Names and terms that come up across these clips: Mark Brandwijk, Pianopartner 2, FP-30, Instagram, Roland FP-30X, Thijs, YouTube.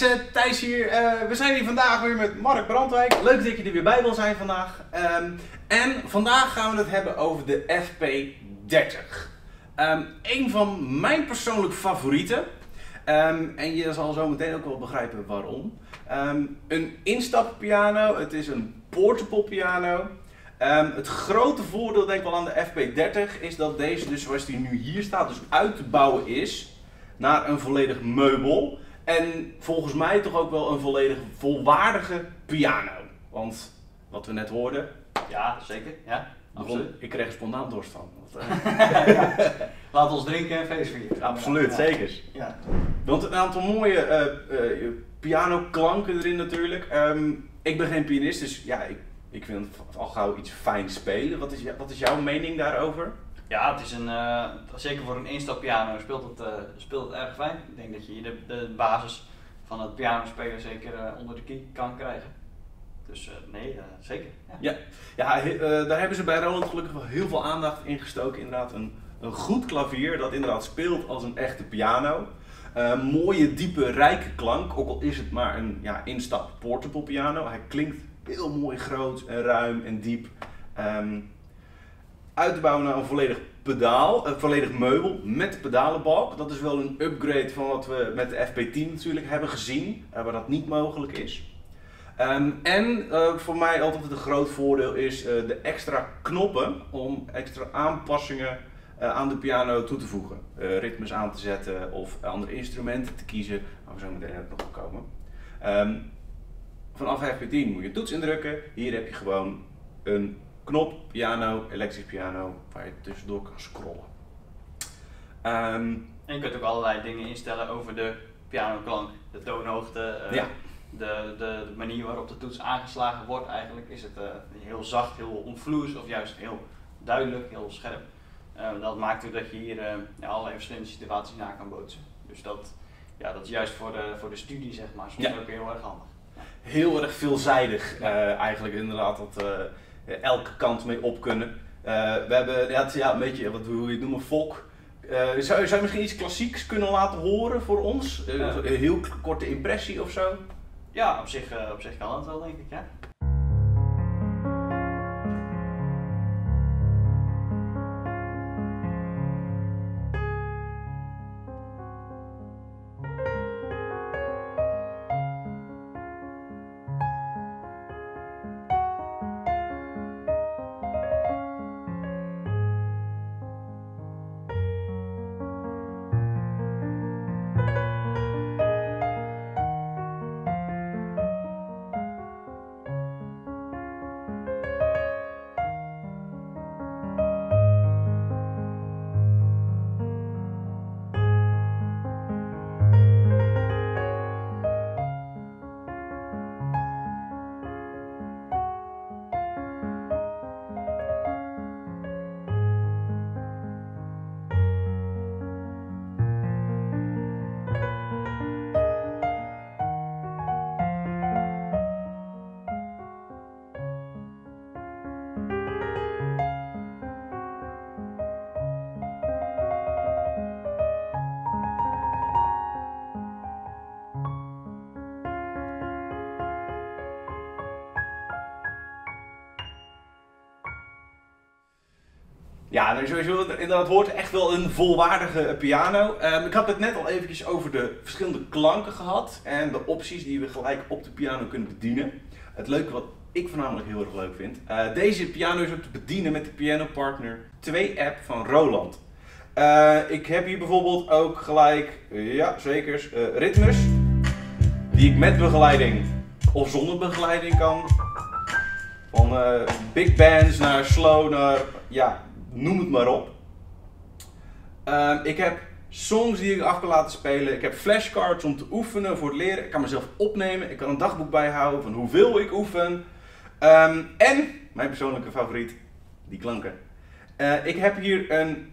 mensen, Thijs hier. We zijn hier vandaag weer met Mark Brandwijk. Leuk dat je er weer bij wil zijn vandaag. En vandaag gaan we het hebben over de FP-30. Een van mijn persoonlijk favorieten. En je zal zo meteen ook wel begrijpen waarom. Een instappiano, het is een portable piano. Het grote voordeel denk ik wel aan de FP-30 is dat deze, dus zoals die nu hier staat, dus uit te bouwen is naar een volledig meubel. En volgens mij toch ook wel een volledig volwaardige piano. Want wat we net hoorden... Ja, zeker. Ja, absoluut. Ik kreeg spontaan dorst van. Ja. Laat ons drinken en feest vieren. Absoluut, ja. Zeker. Ja. Want een aantal mooie pianoklanken erin natuurlijk. Ik ben geen pianist, dus ja, ik vind het al gauw iets fijn spelen. Wat is jouw mening daarover? Ja, het is een, zeker voor een instappiano speelt het erg fijn. Ik denk dat je de basis van het pianospelen zeker onder de knie kan krijgen. Dus nee, zeker. Ja, daar hebben ze bij Roland gelukkig wel heel veel aandacht in gestoken. Inderdaad, een goed klavier dat inderdaad speelt als een echte piano. Mooie, diepe, rijke klank, ook al is het maar een instap portable piano. Hij klinkt heel mooi groot en ruim en diep. Uit te bouwen naar een volledig pedaal, een volledig meubel met pedalenbalk. Dat is wel een upgrade van wat we met de FP10 natuurlijk hebben gezien, waar dat niet mogelijk is. En voor mij altijd een groot voordeel is de extra knoppen om extra aanpassingen aan de piano toe te voegen. Ritmes aan te zetten of andere instrumenten te kiezen, waar we zo meteen nog op komen. Vanaf FP10 moet je toets indrukken, hier heb je gewoon een knop, piano, elektrisch piano, waar je tussendoor kan scrollen. En je kunt ook allerlei dingen instellen over de pianoklank, de toonhoogte, de manier waarop de toets aangeslagen wordt eigenlijk. Is het heel zacht, heel onvloers of juist heel duidelijk, heel scherp. Dat maakt ook dat je hier allerlei verschillende situaties na kan bootsen. Dus dat is juist voor de studie, zeg maar, soms ook heel erg handig. Heel erg veelzijdig eigenlijk inderdaad. Elke kant mee op kunnen. We hebben, een beetje, hoe je het noemt, fok. Zou je misschien iets klassieks kunnen laten horen voor ons? Een heel korte impressie of zo? Ja, op zich kan dat wel, denk ik, ja. Ja, nou, sowieso, inderdaad hoort echt wel een volwaardige piano. Ik had het net al eventjes over de verschillende klanken gehad en de opties die we gelijk op de piano kunnen bedienen. Het leuke wat ik voornamelijk heel erg leuk vind, deze piano is ook te bedienen met de Pianopartner 2 app van Roland. Ik heb hier bijvoorbeeld ook gelijk, ritmes die ik met begeleiding of zonder begeleiding kan. Van big bands naar slow naar, noem het maar op. Ik heb songs die ik af kan laten spelen. Ik heb flashcards om te oefenen voor het leren. Ik kan mezelf opnemen. Ik kan een dagboek bijhouden van hoeveel ik oefen. En, mijn persoonlijke favoriet, die klanken. Ik heb hier een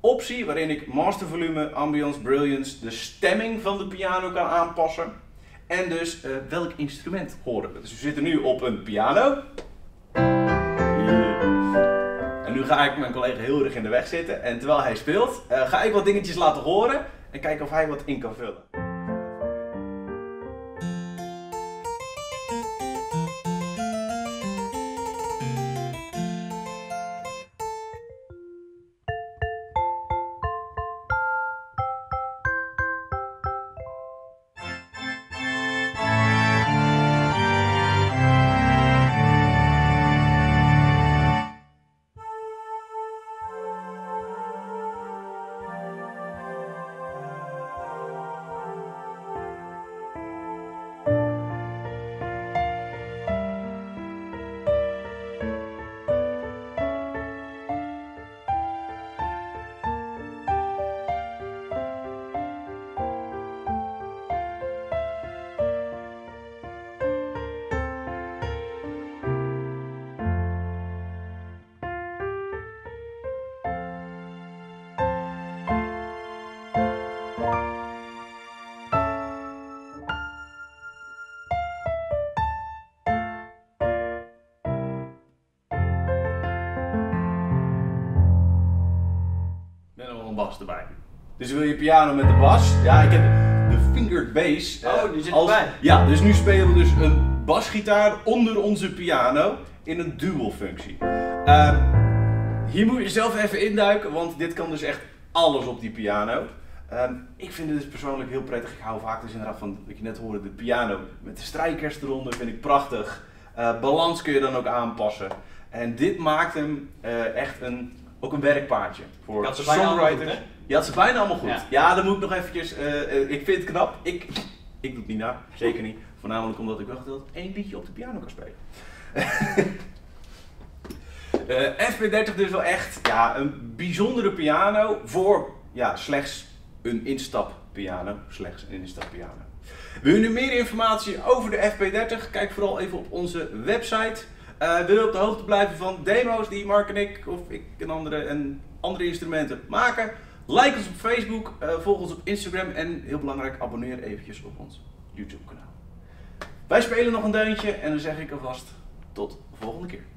optie waarin ik master volume, ambiance, brilliance, de stemming van de piano kan aanpassen. En dus welk instrument horen. Dus we zitten nu op een piano. En nu ga ik mijn collega heel erg in de weg zitten en terwijl hij speelt, ga ik wat dingetjes laten horen en kijken of hij wat in kan vullen. een bas erbij. Dus wil je piano met de bas? Ja, ik heb de fingered bass. Oh, die zit erbij. Ja, dus nu spelen we dus een basgitaar onder onze piano in een dual-functie. Hier moet je zelf even induiken, want dit kan dus echt alles op die piano. Ik vind het dus persoonlijk heel prettig. Ik hou vaak dus inderdaad van, wat je net hoorde, de piano met de strijkers eronder vind ik prachtig. Balans kun je dan ook aanpassen. En dit maakt hem echt ook een werkpaardje voor songwriters. Je had ze bijna allemaal goed. Ja, dan moet ik nog eventjes, ik vind het knap. Ik doe het niet na, zeker niet. Voornamelijk omdat ik dacht dat ik één liedje op de piano kan spelen. FP30 dus wel echt een bijzondere piano voor slechts een instappiano. Wil je nu meer informatie over de FP30? Kijk vooral even op onze website. Wil je op de hoogte blijven van demo's die Mark en ik, of ik en anderen, en andere instrumenten maken? Like ons op Facebook, volg ons op Instagram en heel belangrijk, abonneer eventjes op ons YouTube kanaal. Wij spelen nog een deuntje en dan zeg ik alvast tot de volgende keer.